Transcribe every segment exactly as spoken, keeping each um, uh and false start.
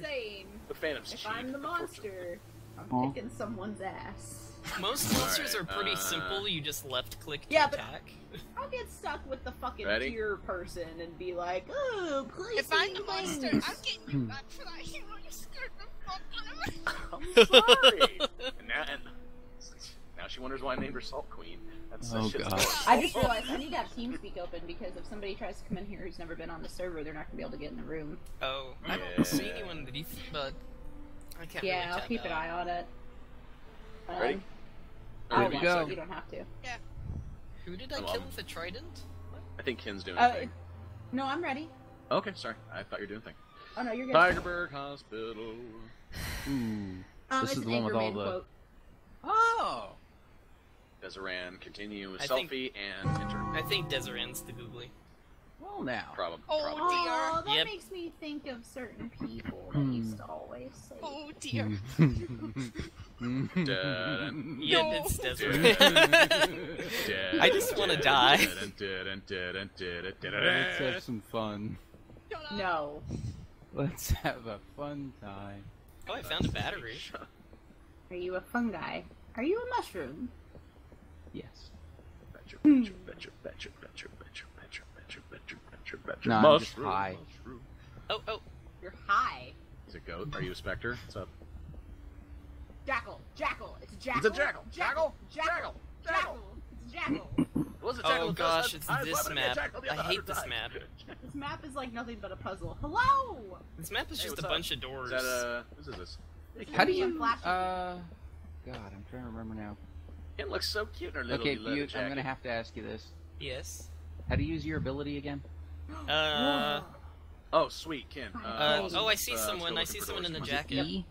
saying, the Phantom's if cheap, I'm the monster, I'm oh. kicking someone's ass. Most monsters right, are pretty uh... simple, you just left-click to yeah, attack. But I'll get stuck with the fucking Ready? deer person and be like, oh, please. If I'm the monster, I'm getting you back for that hero you scared the fuck out of me. I'm sorry. and now, and now she wonders why I named her Salt Queen. That's oh, shit's God. I just realized I need to have TeamSpeak open because if somebody tries to come in here who's never been on the server, they're not going to be able to get in the room. Oh, yeah. I don't see anyone beneath, but I can't Yeah, really I'll keep an eye on it. Um, Ready? There we go. You don't have to. Yeah. Who did I kill with a trident? What? I think Ken's doing uh, thing. No, I'm ready. Okay, sorry. I thought you were doing thing. Oh no, you're good. Tigerberg Hospital. Ooh. Um, this is the one with all the... Quote. Oh! Dzaran, continue with I Selphie think... and enter. I think Dzaran's the googly. Well now. Probably. Oh, probably. oh that yep. makes me think of certain people that used to always say. Oh dear. Dun, yep, no. it's Dzaran. I just want to die. Let's have some fun. No. Let's have a fun time. Oh, I found a battery. Are you a fungi? Are you a mushroom? Yes. Betcha, betcha, betcha, betcha, betcha, betcha, betcha, betcha, betcha, betcha, betcha. Nah, I'm just high. Mushroom. Oh, oh, you're high. Is it goat? Are you a specter? What's up? Jackal, jackal, it's a jackal. It's a jackal, jackal, jackal, jackal, it's a jackal. It was a jackal. Oh gosh, it's this map. I hate this map. This map is like nothing but a puzzle. Hello. This map is just a bunch of doors. Is that uh, what is this? How do you? Uh, God, I'm trying to remember now. It looks so cute in her little jacket. Okay, Butte, I'm gonna have to ask you this. Yes? How do you use your ability again? Uh... Oh, sweet, Ken. Uh, uh, oh, I see uh, someone. I see someone in the jacket. E?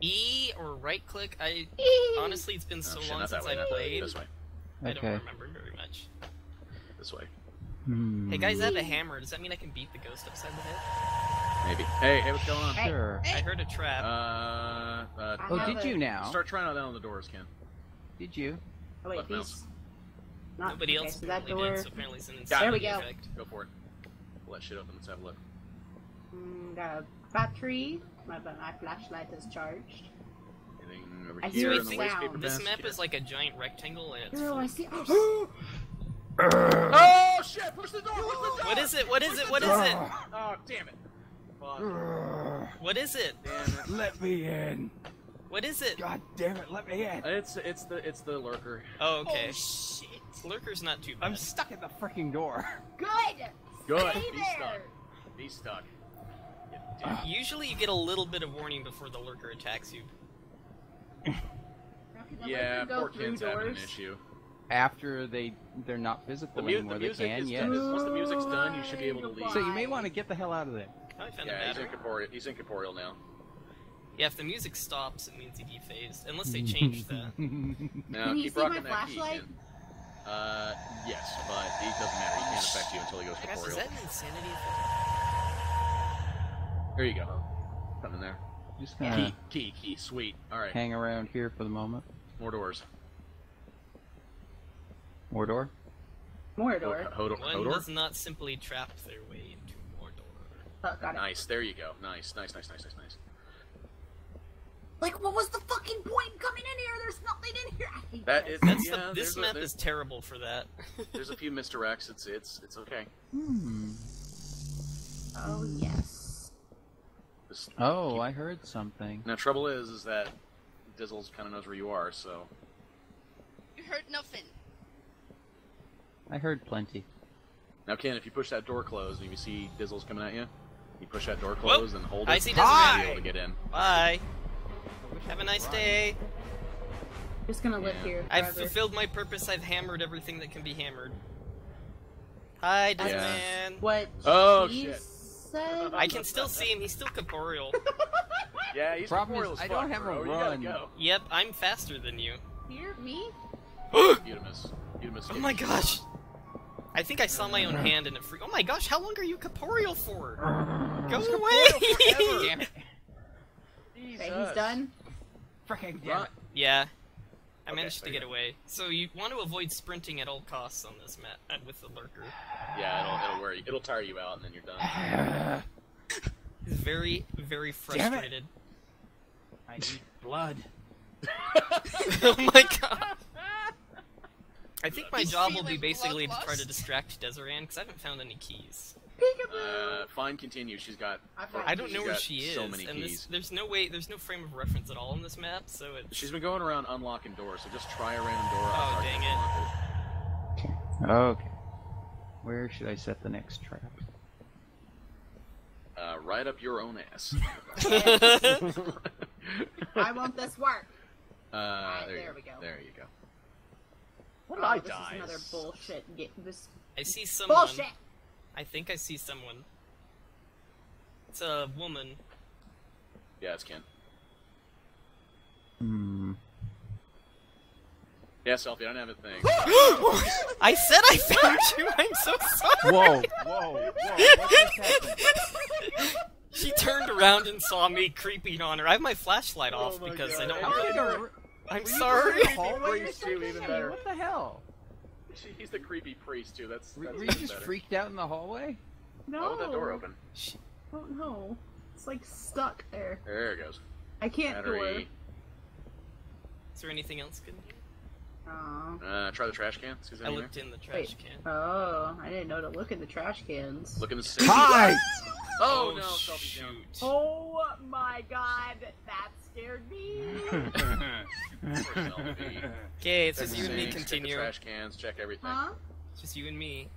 E or right-click? I e. Honestly, it's been so oh, shit, long since way, I played. This way. I don't okay. remember very much. This way. Hmm. Hey, guys, I have a hammer. Does that mean I can beat the ghost upside the head? Maybe. Hey, hey, what's going on? Hey. Sure. Hey. I heard a trap. Uh... uh oh, did a... you now? Start trying that on the doors, Ken. Did you? Oh, wait, these... Not... Nobody okay, else so apparently door... did, so apparently it's an insanity There we go. Effect. Go for it. Pull that shit open, let's have a look. Mm, got a battery. My, my flashlight is charged. Anything over I here in the waste paper This map is like a giant rectangle and it's... Oh, I see... Oh, shit! Push the door! Push the door! What is it? What is Push it? What is it? Oh, damn it. Fuck. What is it? Damn it. Let me in. What is it? God damn it! Let me in. It's it's the it's the lurker. Oh okay. Oh, shit. Lurker's not too bad. I'm stuck at the freaking door. Good. Good. Stay Be there. stuck. Be stuck. Yeah, usually you get a little bit of warning before the lurker attacks you. Yeah, poor kids having an issue. After they they're not physical the anymore, the music they can. Is yes. Done. Once the music's done, you should be able to leave. So you may want to get the hell out of there. I found yeah, he's incorporeal. He's incorporeal now. Yeah, if the music stops, it means he dephased. Unless they change that. Now, Can you keep rocking that flashlight? Key, Ken. Uh, yes, but it doesn't matter. He can't affect you until he goes corporeal. Is that an insanity effect? There you go. Something there. Just key, key, key. Sweet. All right. Hang around here for the moment. More doors. More door? More door. Hodor. One Hodor? does not simply trap their way into more door. Oh, nice. It. There you go. Nice, nice, nice, nice, nice, nice. Like, what was the fucking point in coming in here? There's nothing in here. I hate that. Is, that's yeah, the, this map a, is terrible for that. There's a few misdirects. It's it's it's okay. Hmm. Oh yes. Just oh, keep... I heard something. Now, trouble is, is that Dizzles kind of knows where you are, so. You heard nothing. I heard plenty. Now, Ken, if you push that door closed and you see Dizzles coming at you, you push that door closed Whoa. and hold it. I see Dizzles. Be able to get in. Bye. Have a nice day. Just gonna live yeah. here. Forever. I've fulfilled my purpose. I've hammered everything that can be hammered. Hi, Dizman. Yeah. What? Oh shit! Said? I can still see him. He's still corporeal. Yeah, he's corporeal. As fuck, I don't have bro. a run. Go. Yep, I'm faster than you. Hear me? Beutimus. Beutimus. Oh my gosh! I think I saw my own hand in a free. Oh my gosh! How long are you corporeal for? Go he's away! Damn it. Wait, he's done. Freaking damn it. Yeah, I okay, managed to get go. away. So you want to avoid sprinting at all costs on this map with the lurker. Yeah, it'll it'll wear you. It'll tire you out, and then you're done. very, very frustrated. I need blood. Oh my god. I think my job will be basically to try to distract Dzaran, because I haven't found any keys. Uh, fine, continue. She's got. I don't know where she is. So many and keys. This, there's no way. There's no frame of reference at all in this map, so it's... She's been going around unlocking doors, so just try a random door. Oh dang it! it. Okay. Okay. Where should I set the next trap? Uh, right up your own ass. I want this work. Uh, right, there, there we go. There you go. What did oh, I die? Another bullshit. Get this. I see someone. Bullshit. I think I see someone. It's a woman. Yeah, it's Ken. Hmm. Yeah, Selphie, I don't have a thing. I said I found you. I'm so sorry. Whoa, whoa, whoa! What just happened? She turned around and saw me creeping on her. I have my flashlight oh off my because God. I don't. How know how I'm sorry. What the hell? He's the creepy priest too. That's. that's Were you just better. freaked out in the hallway? No. Why would that door open? I don't know. It's like stuck there. There it goes. I can't Battery. door. Is there anything else good? Uh, uh, try the trash can. I looked there. in the trash Wait. can. Oh, I didn't know to look in the trash cans. Look in the safe. Hi. Oh, oh no! Shoot. Oh my God, that scared me. Okay, it's just you and me. Continue. Check trash cans. Check everything. Huh? It's just you and me.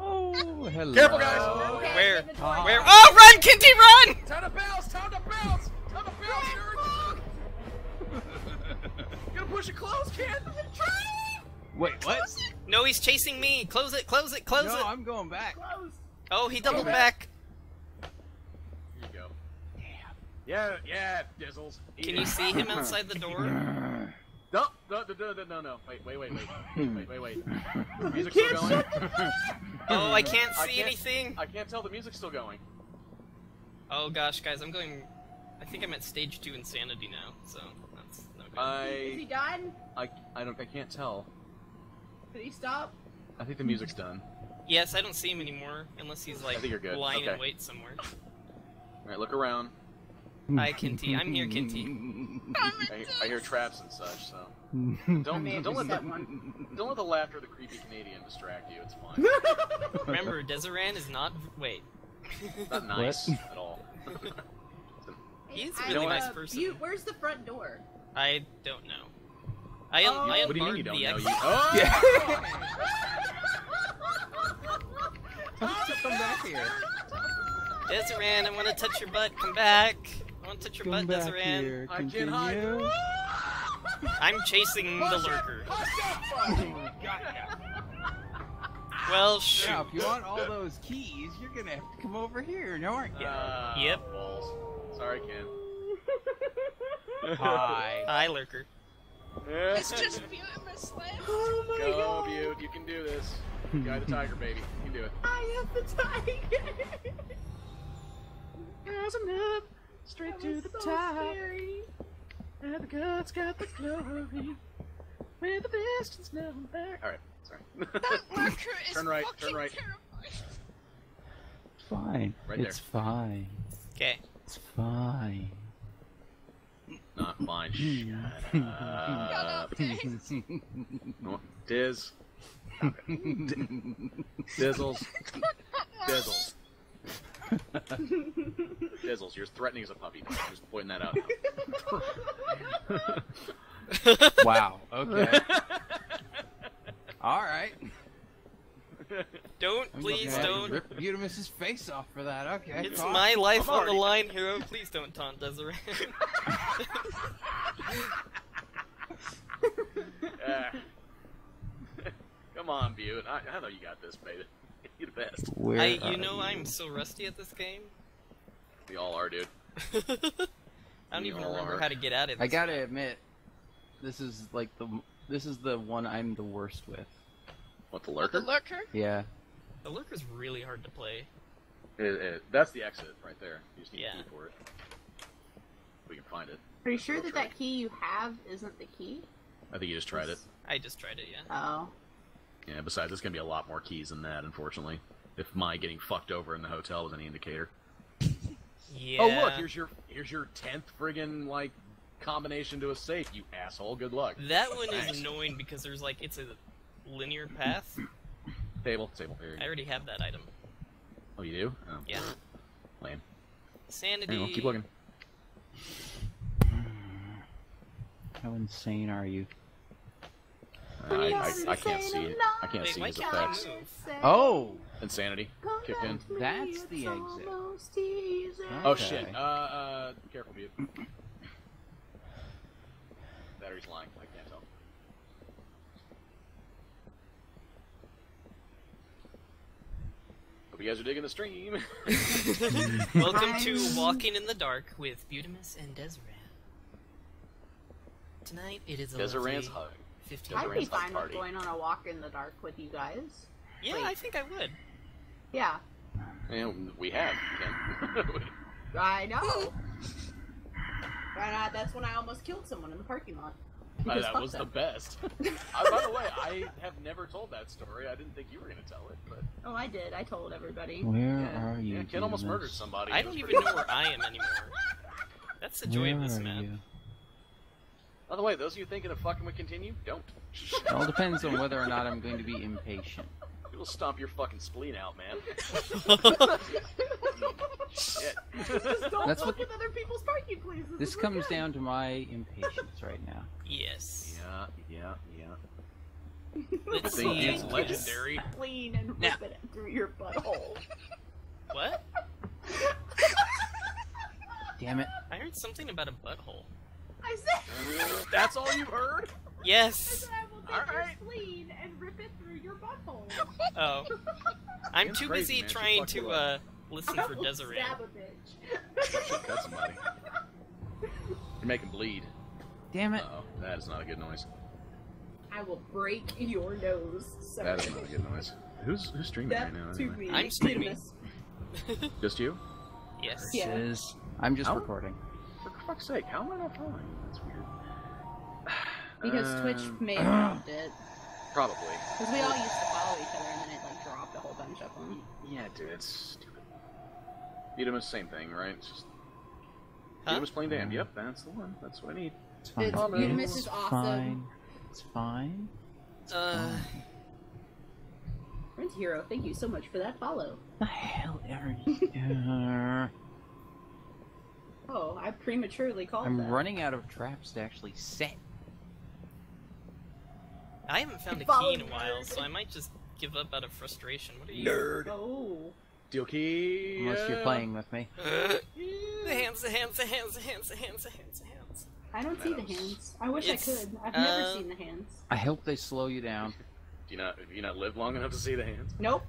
Oh, hello. Careful, guys. Okay, Where? Oh. Where? Oh, run, Kinty, run! Time to bounce! Time to bounce! Time to bounce! You're gonna push it close, Ken. Wait, what? No, he's chasing me. Close it! Close it! Close no, it! No, I'm going back. Close. Oh, he doubled go back. back. Yeah, yeah, Dizzles. Eat Can it. you see him outside the door? No, no, no, no, no, no. Wait, wait, wait, wait, wait, wait, wait. The music's still going. Oh, I can't see I can't, anything. I can't tell. The music's still going. Oh gosh, guys, I'm going. I think I'm at stage two insanity now, so that's no good. I, Is he done? I, I don't. I can't tell. Did he stop? I think the music's done. Yes, I don't see him anymore, unless he's like lying okay. in wait somewhere. All right, look around. Hi, Kinty. I'm here, Kinty. I, I hear traps and such, so don't Man, don't let the one. don't let the laughter of the creepy Canadian distract you. It's fine. Remember, Dzaran is not wait. Not nice what? at all. He's a really I, nice uh, person. You, where's the front door? I don't know. I un oh, I what do you mean you don't know? You, oh, yeah. Don't you come back here. Dzaran, I want to touch your butt. Come back. I want to touch your Come butt, Dzaran. I can hide. I'm chasing Push the lurker. Well, shoot. Now, if you want all those keys, you're gonna have to come over here, no, aren't you? Uh, yep. Balls. Sorry, Ken. Hi. Hi, lurker. It's just Beutimus left. Oh my Go, god. Go, Beaut. You can do this. You got the tiger, baby. You can do it. I am the tiger. Cause I'm up. Straight that to the so top, scary. And the God's got the glory. We're the best, it's never back. All right, sorry. That lurker is turn right, fucking turn right. Terrifying. Fine, right it's there. fine. Okay, it's fine. Not fine. Shut up. Shut up, Diz. Stop it. Dizzles. Dizzles. Dizzles, you're threatening as a puppy. I'm just pointing that out. Wow. Okay. All right. Don't, I'm please don't. Rip Beutimus's face off for that. Okay. It's Talk. my life I'm on already. the line, hero. Please don't taunt Dzaran. uh, come on, Beaut. I, I know you got this, baby. You're the best. Where I, you know you? I'm so rusty at this game. We all are, dude. I don't we even remember are. how to get out of this. I gotta time. admit, this is like the this is the one I'm the worst with. What, the lurker? What, the lurker? Yeah. The lurker's really hard to play. It, it, that's the exit right there. You just need yeah. a key for it. We can find it. Are you sure Go that try. that key you have isn't the key? I think you just tried it's, it. I just tried it, yeah. Oh. Yeah, besides, there's going to be a lot more keys than that, unfortunately. If my getting fucked over in the hotel was any indicator. Yeah. Oh look, here's your here's your tenth friggin' like combination to a safe, you asshole. Good luck. That one Thanks. is annoying because there's like it's a linear path. Table, table. Here. I already have that item. Oh, you do? Oh. Yeah. Lame. Sanity. Anyway, keep looking. How insane are you? Uh, I, I, I can't see it. I can't Wait, see his effects. Oh! Insanity. Kicked in. That's the exit. Okay. Oh shit. Uh, uh, careful, dude. Battery's lying. I can't tell. Hope you guys are digging the stream. Welcome to Walking in the Dark with Beutimus and Dzaran. Tonight it is a Dzaran's hug. I'd be fine with going on a walk in the dark with you guys. Yeah, Wait. I think I would. Yeah. And we have. I know. I, that's when I almost killed someone in the parking lot. Uh, that was them. the best. I, by the way, I have never told that story. I didn't think you were going to tell it, but. Oh, I did. I told everybody. Where yeah. are you? Yeah, Ken almost murdered somebody. I don't even know where I am anymore. That's the joy where of this map. By the way, those of you thinking of fucking with continue, don't. It all depends on whether or not I'm going to be impatient. It will stomp your fucking spleen out, man. Shit. Just don't That's fuck what... with other people's parking places. This, this comes okay. down to my impatience right now. Yes. Yeah, yeah, yeah. Let's see. It's legendary. Spleen and rip no. it through your butthole. What? Damn it. I heard something about a butthole. I said that's all you've heard? Yes. I said I will take all right. your spleen and rip it through your butthole. Oh. I'm You're too crazy, busy man. trying to uh listen I for Dzaran. Stab a bitch. That's somebody. You're making bleed. Damn it. Uh-oh. That is not a good noise. I will break your nose. Somewhere. That is not a good noise. Who's who's streaming that's right now? Anyway? I'm streaming. Just you? Yes. Yeah. I'm just oh. recording. For fuck's sake, how am I not following? That's weird. Because um, Twitch may have dropped it. Probably. Because we all used to follow each other and then it like dropped a whole bunch of them. Yeah, dude, it's stupid. Beutimus, same thing, right? It's just... Huh? Beutimus playing damn. Yep, that's the one. That's what I need. It's fine. Beutimus is awesome. It's fine. It's fine. Uh... RentAHero, thank you so much for that follow. The hell are you? Oh, I prematurely called I'm that. running out of traps to actually set. I haven't found a key in a while, so I might just give up out of frustration. What are you? Nerd. Oh. Deal key. Unless you're playing with me. Uh, the hands, the hands, the hands, the hands, the hands, the hands, the hands. I don't see the hands. I wish it's, I could. I've uh, never seen the hands. I hope they slow you down. Do you not, do you not live long enough to see the hands? Nope.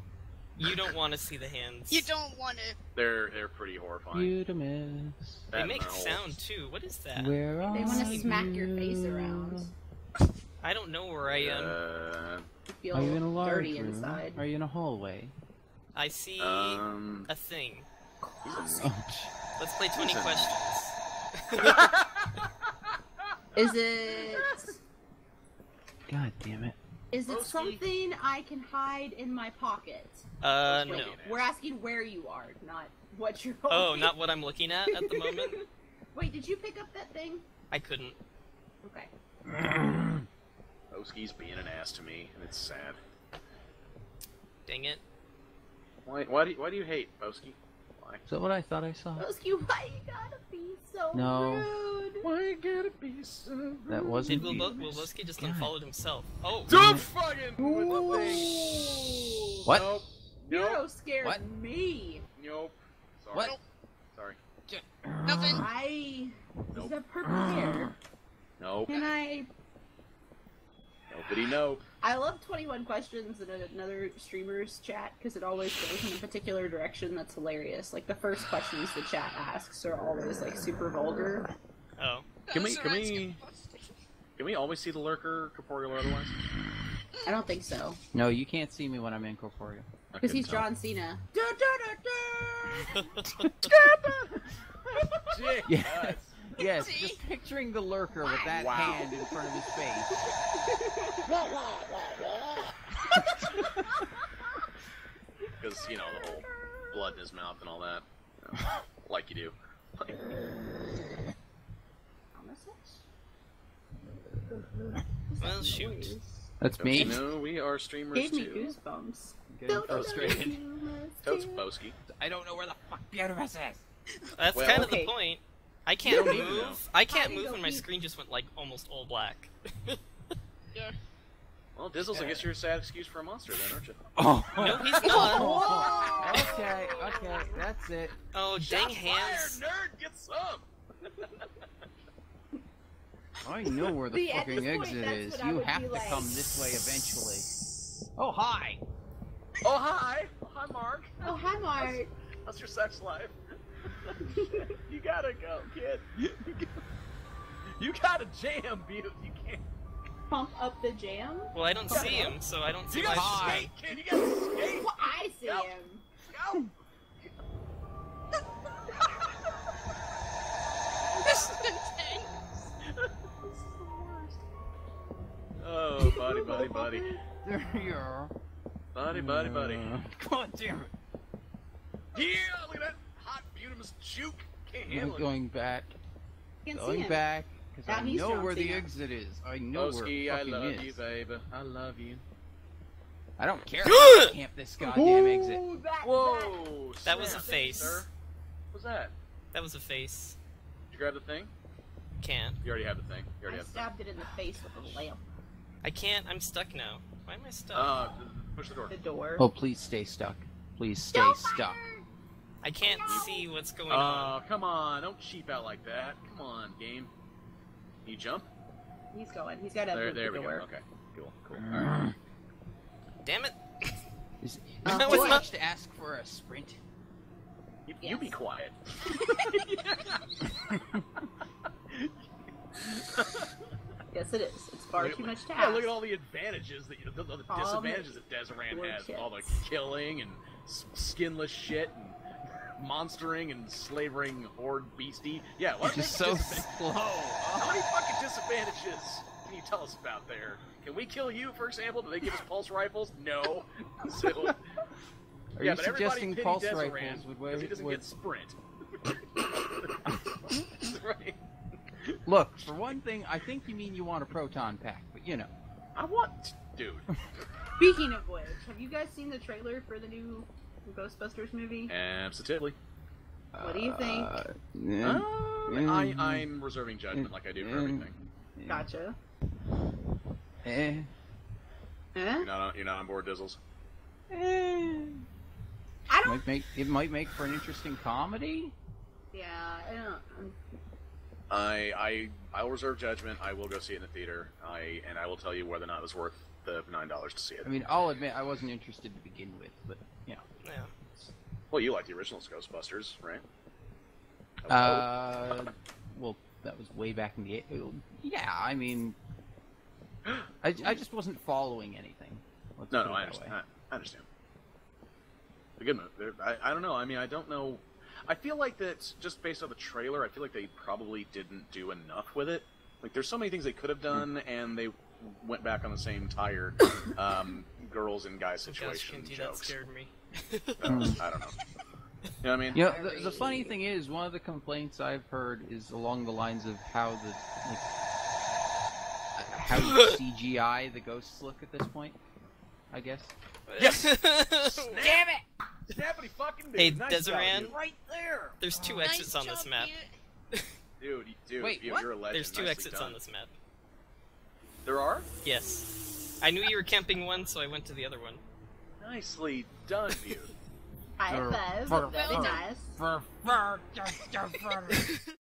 You don't want to see the hands. You don't want to. They're they're pretty horrifying. Beutimus. They make sound too. What is that? Where are they want to smack you? your face around. I don't know where I am. Uh, feel are you in a large room? Inside. Are you in a hallway? I see um, a thing. Oh. Let's play twenty questions. Is it? God damn it. Is it something I can hide in my pocket? Uh, Wait, no. We're asking where you are, not what you're holding. Oh, not what I'm looking at at the moment? Wait, did you pick up that thing? I couldn't. Okay. Boski's being an ass to me, and it's sad. Dang it. Why, why, do, you, why do you hate Boski? Why? Is that what I thought I saw? Boski, why you gotta be so no. rude? Why gotta be so rude? That wasn't Did Will Boski just unfollowed himself? Oh! Don't fucking! Ooh. What? Nope. Nope. Hero scared what? me. Nope. Sorry. What? Sorry. Nothing. I nope. was prepared. Nope. Can I? Nobody know. I love twenty-one questions in another streamer's chat because it always goes in a particular direction. That's hilarious. Like the first questions the chat asks are always like super vulgar. Oh. Can we, can we, can we always see the lurker, corporeal or otherwise? I don't think so. No, you can't see me when I'm in corporeal. Because he's John Cena. Da, da, da, da. Yes, yes, just picturing the lurker with that wow. hand in front of his face. Because, you know, the whole blood in his mouth and all that. like you do. Like... Well, shoot. That's Totes, me. No, we are streamers too. Gave me too. Goosebumps. Getting frustrated. Totes Boski. I don't know where the fuck Beutimus is. That's well, kind of okay. the point. I can't move. I can't I move when my screen just went like almost all black. Yeah. Well, Dizzles, yeah. I guess you're a sad excuse for a monster then, aren't you? Oh. No, he's not. Whoa. Okay, okay, that's it. Oh, Shot dang hands. Fire, nerd, get some. I know where the, the fucking exit point, is. You have to like... come this way eventually. Oh, hi! Oh, hi! Oh, hi, Mark! Oh, hi, Mark! How's, how's your sex life? You gotta go, kid. You gotta jam, Beut. You can't... Pump up the jam? Well, I don't Pump see him, up. so I don't see you my... Gotta skate, kid. You gotta skate! Well, I see go. him! Go! This is intense! Oh, buddy, buddy, buddy. There you are. Buddy, buddy, buddy. God damn it. Yeah, look at that hot, Beutimus juke. Can't I'm handle going it. Back. Can't going see him. back. Because I know where the him. exit is. I know Boski, where it fucking is. I love is. you, baby. I love you. I don't care. I camp this goddamn Ooh, exit. That, Whoa. That, that was a face. Sir. What was that? That was a face. Did you grab the thing? Can. You already have the thing. You already I have stabbed the thing. it in the face with a lamp. I can't. I'm stuck now. Why am I stuck? Uh, push the door. The door. Oh, please stay stuck. Please stay Don't stuck. Fire! I can't no. see what's going uh, on. Oh, come on. Don't cheap out like that. Come on, game. Can you jump? He's going. He's got to open the door. There we go. Okay. Cool. Cool. All right. Damn it. Is, uh, I was much to ask for a sprint. You, yes. you be quiet. Yes, it is. It's far look, too much to ask. Yeah, look at all the advantages that you know, the, the all disadvantages that Dzaran has. All the killing and skinless shit and monstering and slavering horde beastie. Yeah, what is so slow? How many fucking disadvantages can you tell us about there? Can we kill you, for example? Do they give us pulse rifles? No. So, Are yeah, you suggesting pulse Dzaran rifles would weigh? Because he doesn't would... get sprint. Right. Look, for one thing, I think you mean you want a proton pack, but you know. I want... Dude. Speaking of which, have you guys seen the trailer for the new Ghostbusters movie? Absolutely. What do you think? Uh, yeah. um, mm-hmm. I, I'm reserving judgment like I do for everything. Gotcha. Eh. You're not on, you're not on board, Dizzles? Eh. I don't... It might make, it might make for an interesting comedy? Yeah, I don't... I I I will reserve judgment. I will go see it in the theater. I and I will tell you whether or not it was worth the nine dollars to see it. I mean, I'll admit I wasn't interested to begin with, but you know. Yeah. Well, you like the original Ghostbusters, right? Oh, uh, oh. Well, that was way back in the yeah. I mean, I, I just wasn't following anything. Let's no, no, I understand. I, I understand. The good move. I I don't know. I mean, I don't know. I feel like that, just based on the trailer, I feel like they probably didn't do enough with it. Like, there's so many things they could have done, and they went back on the same tired um, girls and guys situation Gosh, Kinty, jokes. That scared me. Um, I don't know. You know what I mean? You know, the, the funny thing is, one of the complaints I've heard is along the lines of how the like, how C G I the ghosts look at this point, I guess. Yes! Damn it! Snappity fucking dude. Hey, nice Dzaran, right there. There's two oh, exits nice on job, this map. dude, dude, Wait, you, what? You're a legend. There's two Nicely exits done. on this map. There are? Yes. I knew you were camping one, so I went to the other one. Nicely done, dude. High five. Very nice.